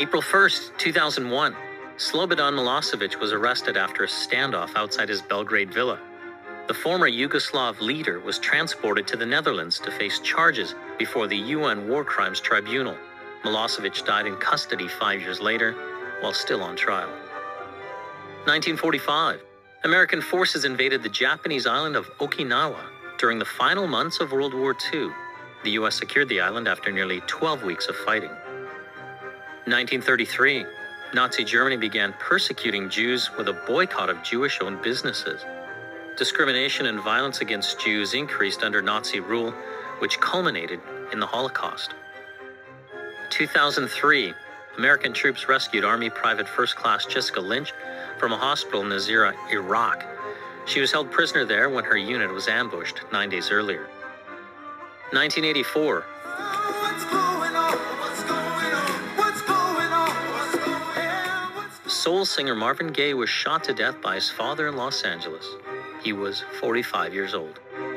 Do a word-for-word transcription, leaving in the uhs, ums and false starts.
April first, two thousand one, Slobodan Milosevic was arrested after a standoff outside his Belgrade villa. The former Yugoslav leader was transported to the Netherlands to face charges before the U N War Crimes Tribunal. Milosevic died in custody five years later, while still on trial. nineteen forty-five. American forces invaded the Japanese island of Okinawa during the final months of World War Two. The U S secured the island after nearly twelve weeks of fighting. nineteen thirty-three. Nazi Germany began persecuting Jews with a boycott of Jewish-owned businesses. Discrimination and violence against Jews increased under Nazi rule, which culminated in the Holocaust. two thousand three. American troops rescued Army Private First Class Jessica Lynch from a hospital in Nasiriyah, Iraq. She was held prisoner there when her unit was ambushed nine days earlier. nineteen eighty-four. Soul singer Marvin Gaye was shot to death by his father in Los Angeles. He was forty-five years old.